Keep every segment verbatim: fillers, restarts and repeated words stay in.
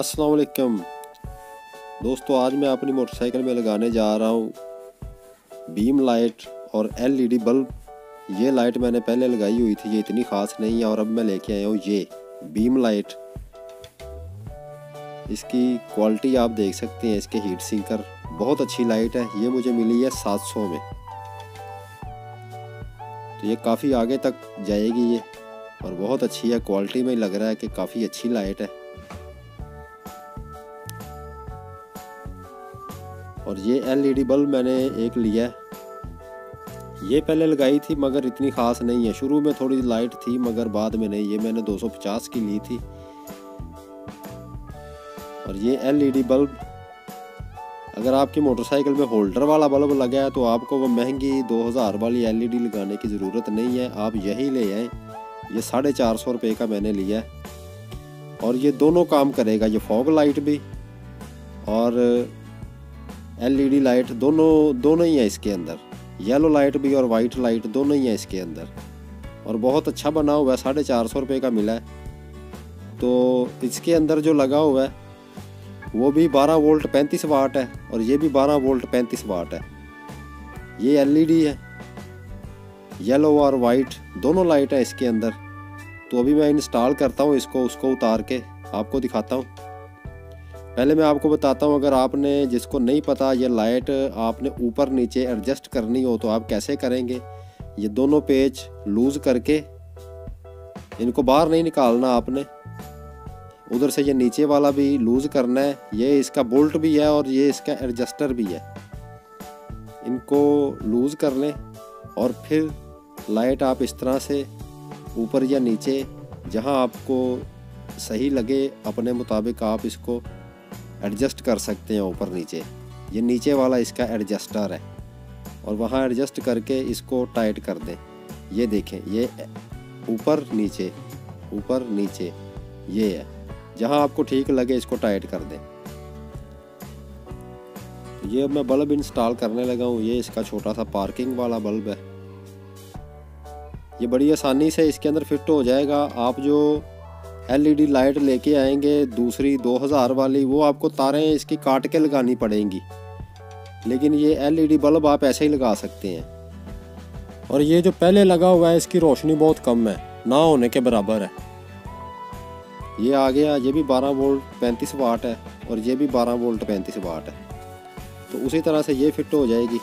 अस्सलाम वालेकुम दोस्तों, आज मैं अपनी मोटरसाइकिल में लगाने जा रहा हूँ बीम लाइट और एलईडी बल्ब। ये लाइट मैंने पहले लगाई हुई थी, ये इतनी ख़ास नहीं है, और अब मैं लेके आया हूँ ये बीम लाइट। इसकी क्वालिटी आप देख सकते हैं, इसके हीट सिंकर बहुत अच्छी लाइट है। ये मुझे मिली है सात सौ में, तो ये काफ़ी आगे तक जाएगी ये, और बहुत अच्छी है। क्वालिटी में लग रहा है कि काफ़ी अच्छी लाइट है। और ये एलईडी बल्ब मैंने एक लिया है, ये पहले लगाई थी मगर इतनी ख़ास नहीं है। शुरू में थोड़ी लाइट थी मगर बाद में नहीं। ये मैंने दो सौ पचास की ली थी। और ये एलईडी बल्ब, अगर आपकी मोटरसाइकिल में होल्डर वाला बल्ब लगा है तो आपको वो महंगी दो हज़ार वाली एलईडी लगाने की ज़रूरत नहीं है, आप यही ले आएँ। ये साढ़े चार सौ रुपये का मैंने लिया है, और ये दोनों काम करेगा, ये फॉग लाइट भी और एलईडी लाइट दोनों दोनों ही है इसके अंदर। येलो लाइट भी और वाइट लाइट दोनों ही है इसके अंदर, और बहुत अच्छा बना हुआ है। साढ़े चार सौ रुपये का मिला है। तो इसके अंदर जो लगा हुआ है वो भी बारह वोल्ट पैंतीस वाट है, और ये भी बारह वोल्ट पैंतीस वाट है। ये एलईडी है, येलो और वाइट दोनों लाइट है इसके अंदर। तो अभी मैं इंस्टॉल करता हूँ इसको, उसको उतार के आपको दिखाता हूँ। पहले मैं आपको बताता हूँ, अगर आपने, जिसको नहीं पता, ये लाइट आपने ऊपर नीचे एडजस्ट करनी हो तो आप कैसे करेंगे। ये दोनों पेच लूज़ करके, इनको बाहर नहीं निकालना आपने, उधर से ये नीचे वाला भी लूज़ करना है। ये इसका बोल्ट भी है और ये इसका एडजस्टर भी है। इनको लूज़ कर लें और फिर लाइट आप इस तरह से ऊपर या नीचे, जहां आपको सही लगे, अपने मुताबिक आप इसको एडजस्ट कर सकते हैं ऊपर नीचे। ये नीचे वाला इसका एडजस्टर है, और वहां एडजस्ट करके इसको टाइट कर दें। ये देखें, ये ऊपर नीचे ऊपर नीचे ये है, जहां आपको ठीक लगे इसको टाइट कर दें। ये अब मैं बल्ब इंस्टॉल करने लगा हूँ। ये इसका छोटा सा पार्किंग वाला बल्ब है। ये बड़ी आसानी से इसके अंदर फिट हो जाएगा। आप जो एलईडी लाइट लेके आएंगे दूसरी दो हज़ार वाली, वो आपको तारें इसकी काट के लगानी पड़ेंगी, लेकिन ये एलईडी बल्ब आप ऐसे ही लगा सकते हैं। और ये जो पहले लगा हुआ है, इसकी रोशनी बहुत कम है, ना होने के बराबर है। ये आ गया, ये भी बारह वोल्ट पैंतीस वाट है, और ये भी बारह वोल्ट पैंतीस वाट है। तो उसी तरह से ये फिट हो जाएगी।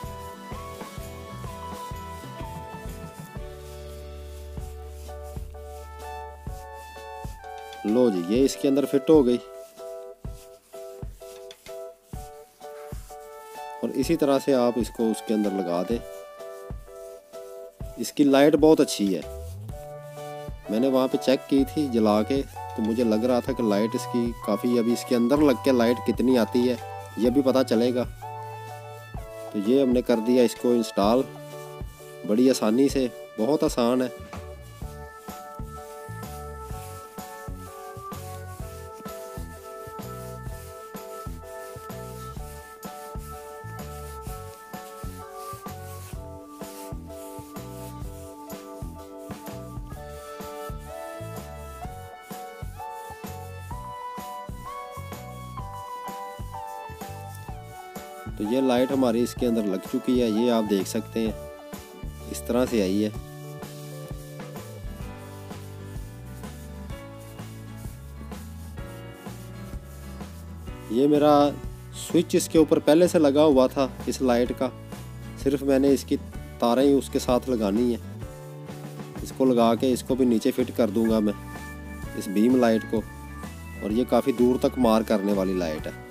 लो जी, ये इसके अंदर फिट हो गई। और इसी तरह से आप इसको उसके अंदर लगा दें। इसकी लाइट बहुत अच्छी है, मैंने वहाँ पे चेक की थी जला के, तो मुझे लग रहा था कि लाइट इसकी काफ़ी, अभी इसके अंदर लग के लाइट कितनी आती है ये भी पता चलेगा। तो ये हमने कर दिया इसको इंस्टॉल, बड़ी आसानी से, बहुत आसान है। तो ये लाइट हमारी इसके अंदर लग चुकी है। ये आप देख सकते हैं, इस तरह से आई है। ये मेरा स्विच इसके ऊपर पहले से लगा हुआ था इस लाइट का, सिर्फ मैंने इसकी तारें ही उसके साथ लगानी है। इसको लगा के इसको भी नीचे फिट कर दूंगा मैं, इस बीम लाइट को। और ये काफ़ी दूर तक मार करने वाली लाइट है।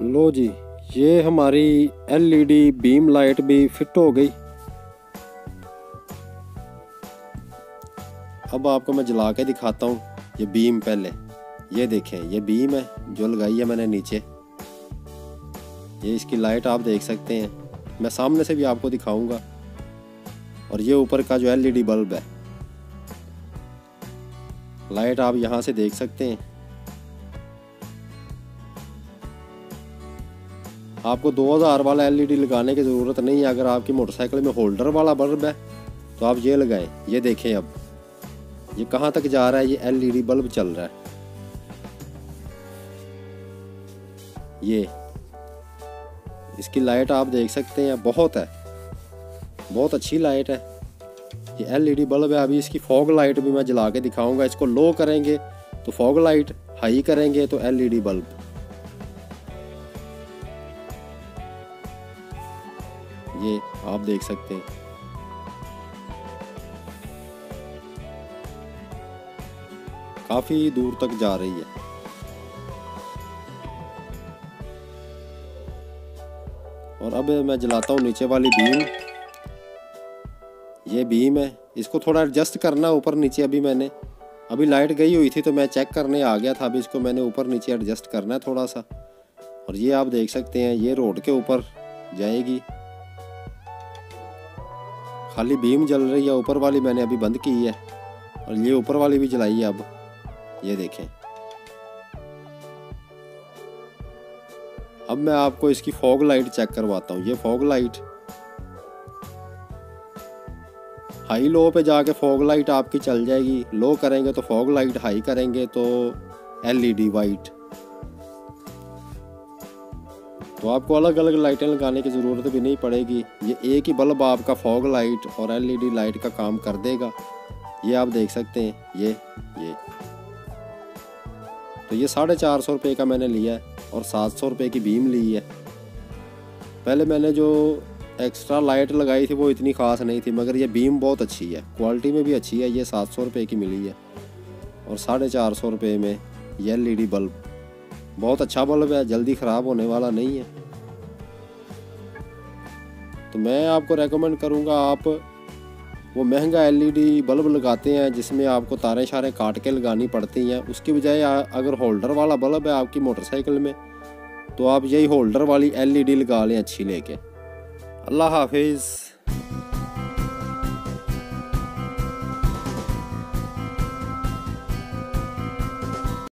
लो जी, ये हमारी एलईडी बीम लाइट भी फिट हो गई। अब आपको मैं जला के दिखाता हूँ ये बीम। पहले ये देखें, ये बीम है जो लगाई है मैंने नीचे। ये इसकी लाइट आप देख सकते हैं, मैं सामने से भी आपको दिखाऊंगा। और ये ऊपर का जो एलईडी बल्ब है, लाइट आप यहाँ से देख सकते हैं। आपको दो हज़ार वाला एलईडी लगाने की ज़रूरत नहीं है। अगर आपकी मोटरसाइकिल में होल्डर वाला बल्ब है तो आप ये लगाएं। ये देखें अब ये कहाँ तक जा रहा है। ये एलईडी बल्ब चल रहा है। ये इसकी लाइट आप देख सकते हैं, बहुत है, बहुत अच्छी लाइट है। ये एलईडी बल्ब है। अभी इसकी फॉग लाइट भी मैं जला के दिखाऊंगा। इसको लो करेंगे तो फॉग लाइट, हाई करेंगे तो एलईडी बल्ब। ये आप देख सकते हैं। काफी दूर तक जा रही है। और अब मैं जलाता हूँ नीचे वाली बीम। ये बीम है, इसको थोड़ा एडजस्ट करना ऊपर नीचे। अभी मैंने अभी लाइट गई हुई थी तो मैं चेक करने आ गया था। अभी इसको मैंने ऊपर नीचे एडजस्ट करना है थोड़ा सा। और ये आप देख सकते हैं ये रोड के ऊपर जाएगी। खाली बीम जल रही है, ऊपर वाली मैंने अभी बंद की है। और ये ऊपर वाली भी जलाई है अब। ये देखें। अब मैं आपको इसकी फॉग लाइट चेक करवाता हूँ। ये फॉग लाइट हाई लो पे जाके फॉग लाइट आपकी चल जाएगी। लो करेंगे तो फॉग लाइट, हाई करेंगे तो एलईडी वाइट। तो आपको अलग अलग लाइटें लगाने की ज़रूरत भी नहीं पड़ेगी। ये एक ही बल्ब आपका फॉग लाइट और एलईडी लाइट का काम कर देगा। ये आप देख सकते हैं। ये ये तो ये साढ़े चार सौ रुपये का मैंने लिया है और सात सौ रुपये की बीम ली है। पहले मैंने जो एक्स्ट्रा लाइट लगाई थी वो इतनी ख़ास नहीं थी, मगर ये बीम बहुत अच्छी है, क्वालिटी में भी अच्छी है। ये सात सौ रुपये की मिली है और साढ़े चार सौ रुपये में ये एलईडी बल्ब। बहुत अच्छा बल्ब है, जल्दी ख़राब होने वाला नहीं है। तो मैं आपको रेकमेंड करूँगा, आप वो महंगा एलईडी बल्ब लगाते हैं जिसमें आपको तारे शारे काट के लगानी पड़ती हैं, उसकी बजाय अगर होल्डर वाला बल्ब है आपकी मोटरसाइकिल में तो आप यही होल्डर वाली एलईडी लगा लें अच्छी लेके। अल्लाह हाफिज़।